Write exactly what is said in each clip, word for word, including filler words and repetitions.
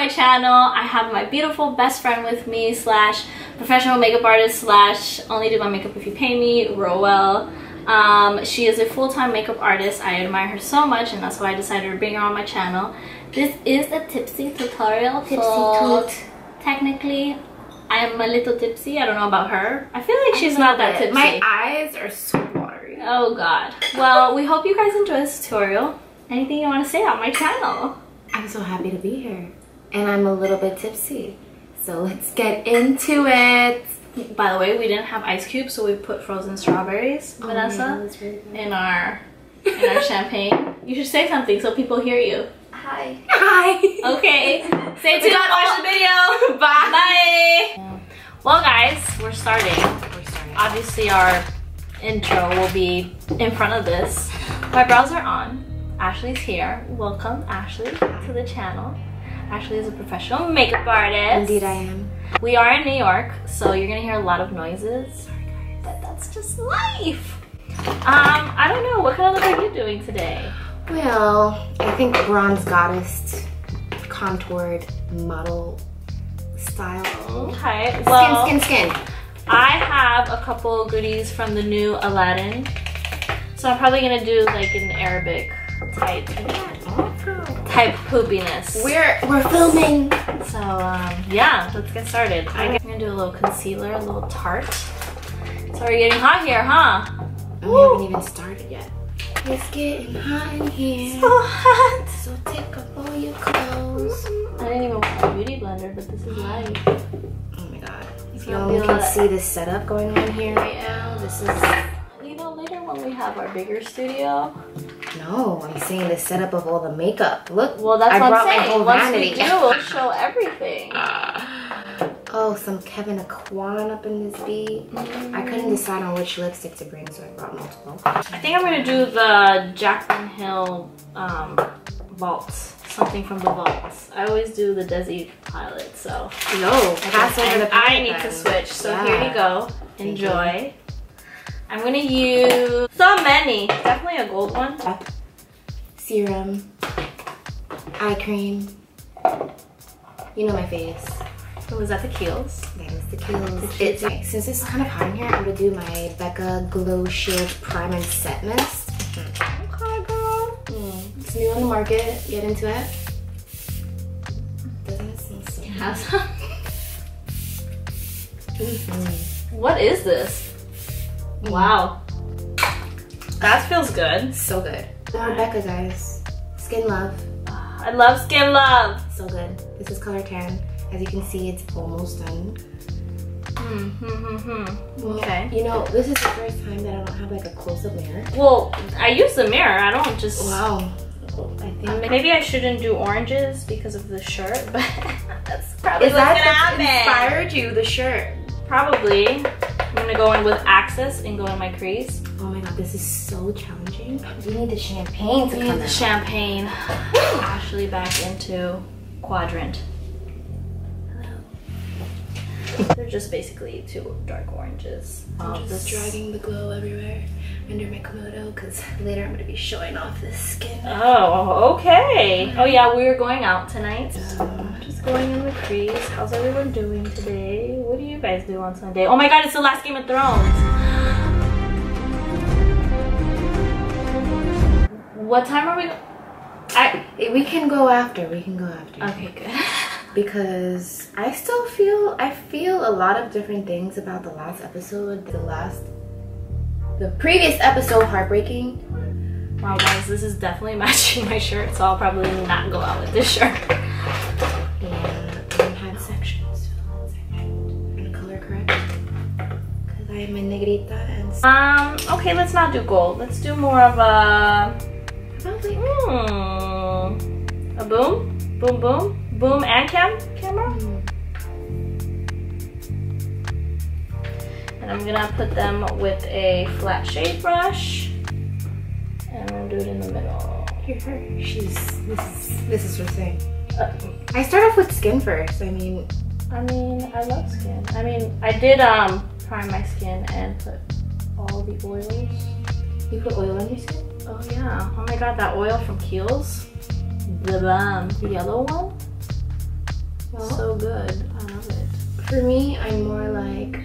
my channel. I have my beautiful best friend with me slash professional makeup artist slash only do my makeup if you pay me, Roel. Um, she is a full-time makeup artist. I admire her so much, and that's why I decided to bring her on my channel. This is a tipsy tutorial. Tipsy so toot. Technically, I am a little tipsy. I don't know about her. I feel like she's not that tipsy. My eyes are so watery. Oh god. Well, we hope you guys enjoy this tutorial. Anything you want to say on my channel? I'm so happy to be here, and I'm a little bit tipsy. So let's get into it. By the way, we didn't have ice cubes, so we put frozen strawberries, oh Vanessa, God, really in our in our champagne. You should say something so people hear you. Hi. Hi. Okay. Stay tuned. Watch the video. Bye. Bye. Well, guys, we're starting. We're starting. Obviously, our intro will be in front of this. My brows are on. Ashley's here. Welcome, Ashley, to the channel. Ashley is a professional makeup artist. Indeed, I am. We are in New York, so you're gonna hear a lot of noises. Sorry guys, but that's just life. Um, I don't know, what kind of look are you doing today? Well, I think bronze goddess, contoured model style. Okay, well, skin, skin, skin. I have a couple goodies from the new Aladdin, so I'm probably gonna do like an Arabic type, type poopiness. We're we're filming. So um, yeah, let's get started. I'm gonna do a little concealer, a little Tarte. It's already getting hot here, huh? We haven't even started yet. It's getting hot in here. So hot. So take up all your clothes. I didn't even want a beauty blender, but this is life. Oh my god. If you only can see the setup going on here right now. This is, you know, later when we have our bigger studio. No, I'm seeing the setup of all the makeup. Look, well, that's I what brought I'm saying. My whole Once vanity. We do, we'll show everything. Uh, oh, some Kevin Aquan up in this beat. Mm. I couldn't decide on which lipstick to bring, so I brought multiple. I think I'm gonna do the Jaclyn Hill um, vault, something from the vaults. I always do the Desi palette, so no, pass over the palette. I need to switch. So yeah. Here you go. Enjoy. I'm gonna use so many. Definitely a gold one. Serum, eye cream. You know my face. Oh, was that the Kiehl's? That was the Kiehl's. It's, it, since it's kind of hot in here, I'm gonna do my Becca Glow Shield Prime and Set Mist. Mm-hmm. Okay, girl. Mm. It's new on the market. Get into it. Doesn't it seem so? It has. Mm-hmm. What is this? Wow, that feels good. So good. More Becca's eyes. Skin Love. I love Skin Love. So good. This is color tan. As you can see, it's almost done. Hmm, hmm, hmm, hmm. Well, okay. You know, this is the first time that I don't have like a close-up mirror. Well, I use the mirror. I don't just. Wow. I think um, maybe I shouldn't do oranges because of the shirt, but that's probably what's gonna happen. Inspired you the shirt? Probably. I'm gonna go in with Access and go in my crease. Oh my god, this is so challenging. You need the champagne to we come need the out. Champagne. Ashley back into quadrant. Hello. They're just basically two dark oranges. I'm um, just dragging the glow everywhere under my Komodo because later I'm gonna be showing off this skin. Oh, okay. Oh yeah, we're going out tonight. Um, Going in the crease. How's everyone doing today? What do you guys do on Sunday? Oh my god, it's the last Game of Thrones. What time are we? I we can go after. We can go after. Okay, good. Because I still feel I feel a lot of different things about the last episode. The last, the previous episode, heartbreaking. Wow, guys, this is definitely matching my shirt, so I'll probably not go out with this shirt. I'm a negrita and um okay, let's not do gold, let's do more of a probably mm, a boom boom boom boom and cam camera mm. And I'm gonna put them with a flat shade brush and I'll do it in the middle. Hear her, she's this is this is her thing. Uh, I start off with skin first. I mean I mean I love skin. I mean I did um prime my skin and put all the oils. You put oil on your skin? Oh yeah. Oh my god, that oil from Kiehl's. The, um, the yellow one? smell. So good. I love it. For me, I'm more like,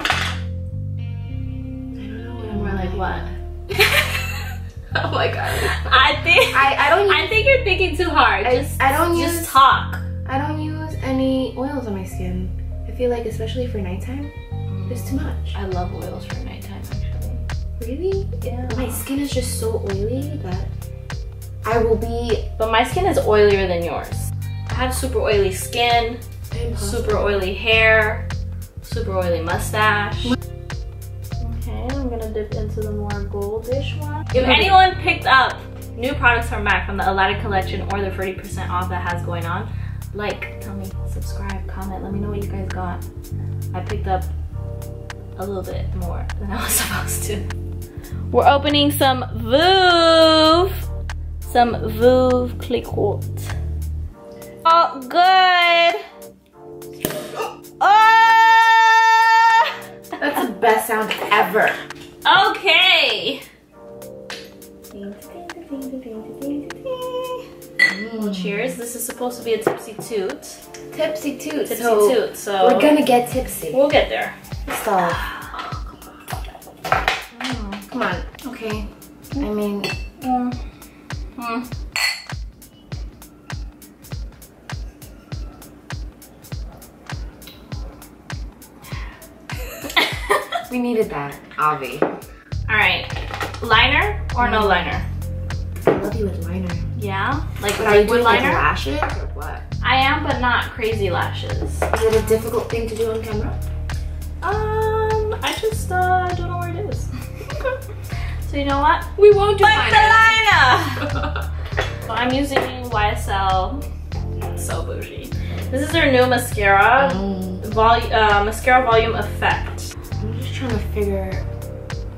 I don't know what I'm more like. What? Oh my god. I think I, I don't use, I think you're thinking too hard. I, just I don't just use, talk. I don't use any oils on my skin. I feel like especially for nighttime, mm. there's too much. I love oils for nighttime actually. Really? Yeah. My skin is just so oily that I will be, but my skin is oilier than yours. I have super oily skin, Impossible. super oily hair, super oily mustache. Okay, I'm gonna dip into the more goldish one. If anyone picked up new products from MAC from the Aladdin collection or the thirty percent off that has going on, like, tell me, subscribe, comment, let me know what you guys got. I picked up a little bit more than I was supposed to. We're opening some Vouv. Some Vouv Cliquot. Oh, good. Oh! That's the best sound ever. Okay. Mm. Cheers. This is supposed to be a tipsy toot. Tipsy toot. Tipsy so toot. So we're gonna get tipsy. We'll get there. Stop. Oh, come on. Okay. Mm. I mean. Mm. Mm. We needed that, Avi. Alright, liner or no liner? I love you with liner. Yeah? Like but liquid are you liner? Like lashes or what? I am, but not crazy lashes. Is it a difficult thing to do on camera? Um, I just uh, don't know where it is. So you know what? We won't do like the liner. So I'm using Y S L. It's so bougie. This is their new mascara, mm. volu uh, mascara volume effect. I'm just trying to figure.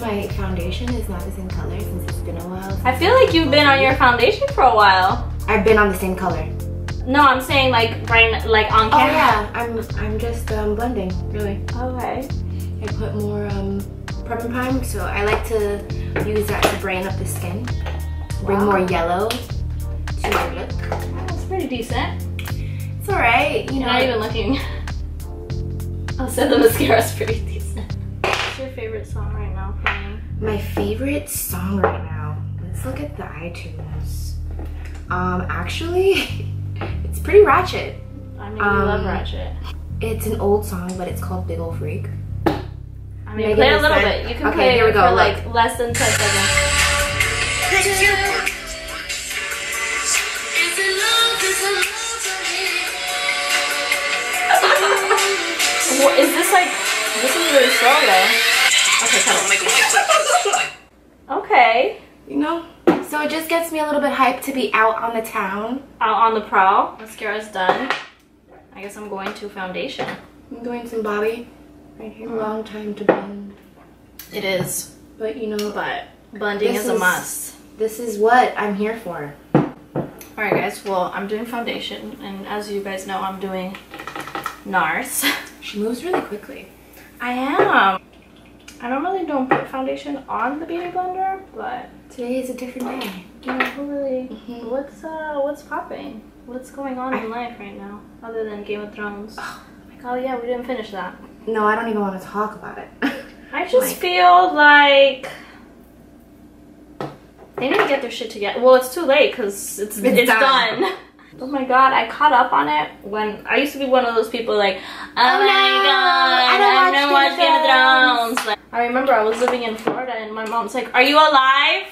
My foundation is not the same color since it's been a while. I feel like you've been on your foundation for a while. I've been on the same color. No, I'm saying like right, like on camera. Oh yeah, I'm I'm just um, blending really. Okay. I put more um. and prime, so I like to use that to brighten up the skin, bring wow. more yellow to your look. That's pretty decent. It's alright, you know. Not even looking. Oh, so the mascara's pretty decent. What's your favorite song right now playing? My favorite song right now? Let's look at the iTunes. Um, actually, it's pretty ratchet. I mean, um, I love ratchet. It's an old song, but it's called Big Ol' Freak. I mean, play a little bit. You can okay, play here we go, for like look. less than ten seconds. What is this like? This is really slow though. Okay, come on. Okay. You know? So it just gets me a little bit hyped to be out on the town. Out on the prowl. Mascara's done. I guess I'm going to foundation. I'm doing some Bobby. Right here. Long time to blend. It is. But you know, but blending is, is a must. This is what I'm here for. Alright guys, well I'm doing foundation and as you guys know I'm doing NARS. She moves really quickly. I am. I normally don't put foundation on the beauty blender, but today is a different day. You know, who really mm-hmm. what's uh what's popping? What's going on I, in life right now? Other than Game of Thrones. Oh, like, oh yeah, we didn't finish that. No, I don't even want to talk about it. I just like, feel like they need to get their shit together. Well, it's too late because it's, it's, it's done. done. Oh my god, I caught up on it when I used to be one of those people like, oh, oh my no, god, I don't, I don't watch Game of Thrones. Like, I remember I was living in Florida and my mom's like, are you alive?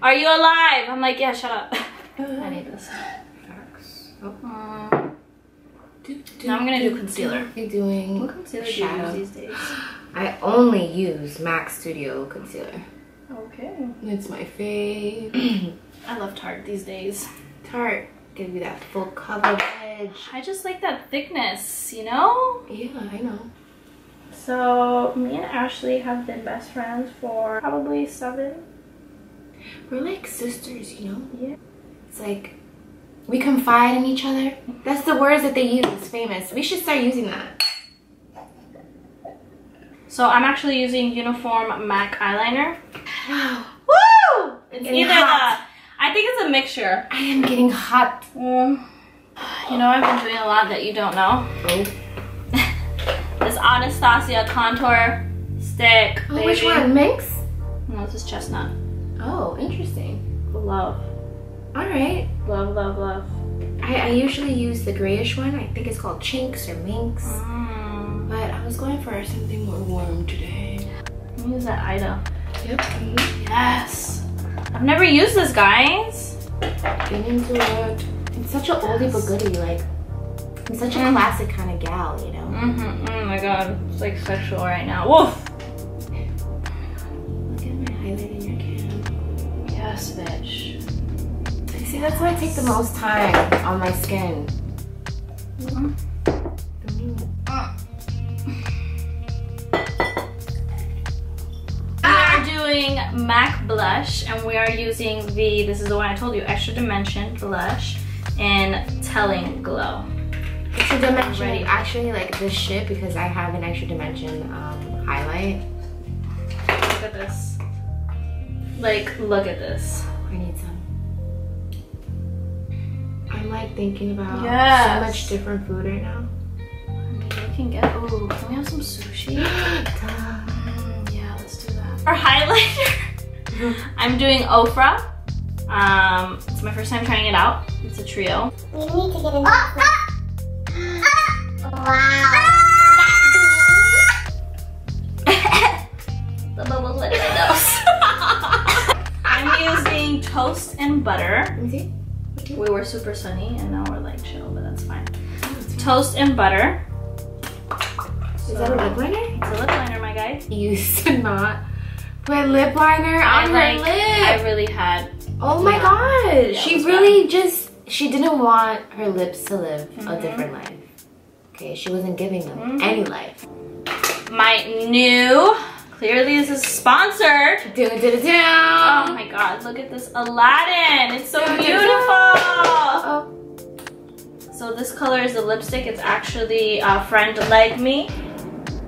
Are you alive? I'm like, yeah, shut up. I need this. Oh. Do, do, now I'm gonna do, do concealer. You're doing what concealer shadow. Do you use these days? I only use MAC Studio concealer. Okay. It's my fave. I love Tarte these days. Tarte give you that full coverage. I just like that thickness, you know? Yeah, I know. So me and Ashley have been best friends for probably seven. We're like sisters, you know? Yeah. It's like we confide in each other. That's the words that they use. It's famous. We should start using that. So I'm actually using Uniform MAC eyeliner. Wow. Woo! It's either the, I think it's a mixture. I am getting hot. Mm. You know, I've been doing a lot that you don't know. Oh. This Anastasia contour stick. Oh, baby. Which one? Minx? No, this is chestnut. Oh, interesting. Love. Alright. Love, love, love. I, I usually use the grayish one. I think it's called Chinks or Minx. Mm. But I was going for something more warm today. Let me use that Ida. Yep. Yes. I've never used this, guys. Get into it. It's such an oldie but goodie, like, I'm such a mm. classic kind of gal, you know? Mm-hmm. Oh my god, it's like sexual right now. Woof! Oh my god, look at my highlight in your cam. Yes, bitch. See, that's why I take the most time on my skin. Mm-hmm. Mm-hmm. Uh. Doing MAC blush, and we are using the, this is the one I told you, Extra Dimension blush in Telling Glow. Extra Dimension, right. Actually like this shit, because I have an Extra Dimension um, highlight. Look at this. Like, look at this. I need some. I'm like thinking about yes. so much different food right now. Maybe we can get, oh, can we have some sushi? For highlighter, I'm doing Ofra. Um, it's my first time trying it out. It's a trio. We need to get in. Oh, ah, ah, wow. Ah. The bubbles under my nose. I'm using Toast and Butter. Okay. We were super sunny and now we're like chill, but that's fine. Toast and Butter. Is so, that a lip liner? It's a lip liner, my guy. You should not. My lip liner I on like, her lip. I really had. Oh my god. Yeah, she really bad. just, she didn't want her lips to live mm-hmm. a different life. Okay, she wasn't giving them mm-hmm. any life. My new, clearly this is sponsored. Do, do, do, do. Oh my god, look at this Aladdin. It's so do, beautiful. Do, do. Oh. So this color is the lipstick. It's actually a friend like me.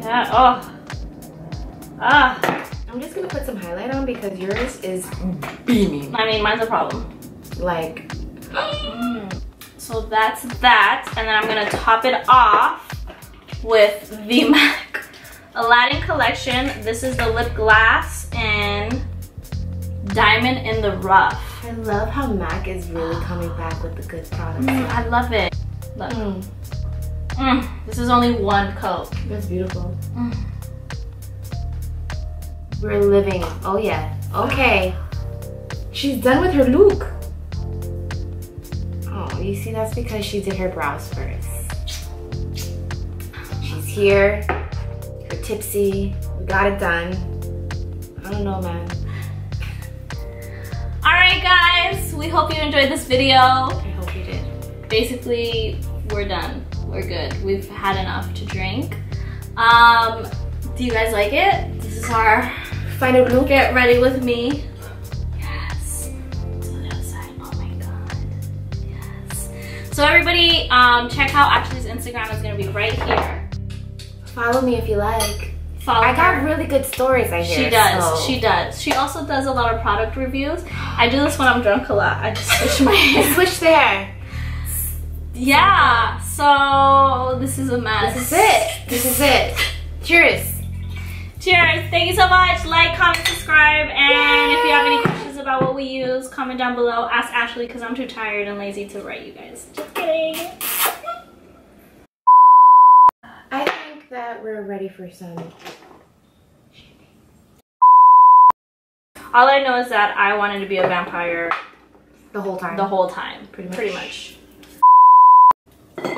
Yeah, oh. Ah. I'm just gonna put some highlight on because yours is beaming. I mean, mine's a problem. Like, mm. So that's that. And then I'm gonna top it off with the MAC Aladdin Collection. This is the lip glass and Diamond in the Rough. I love how MAC is really coming back with the good products. Mm, I love it. Look. Mm. Mm. This is only one coat. That's beautiful. Mm. We're living. Oh yeah. Okay. She's done with her look. Oh, you see, that's because she did her brows first. She's here. We're tipsy. We got it done. I don't know, man. Alright guys, we hope you enjoyed this video. I hope you did. Basically, we're done. We're good. We've had enough to drink. Um, do you guys like it? This is our final look. Get ready with me. Yes. To the other side. Oh my god. Yes. So everybody, um, check out Ashley's Instagram. It's gonna be right here. Follow me if you like. Follow I got her. really good stories. I hear. She does. So. She does. She also does a lot of product reviews. I do this when I'm drunk a lot. I just switch my hair. Switch there. Yeah. So this is a mess. This is it. This is it. Cheers. Cheers. Thank you so much. Like, comment, subscribe, and Yay! If you have any questions about what we use, comment down below. Ask Ashley because I'm too tired and lazy to write you guys. Just kidding. I think that we're ready for some shipping. All I know is that I wanted to be a vampire the whole time. The whole time. Pretty much. Pretty much.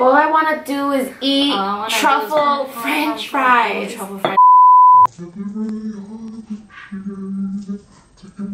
All I want to do is eat truffle french fries. Truffle french fries. Take a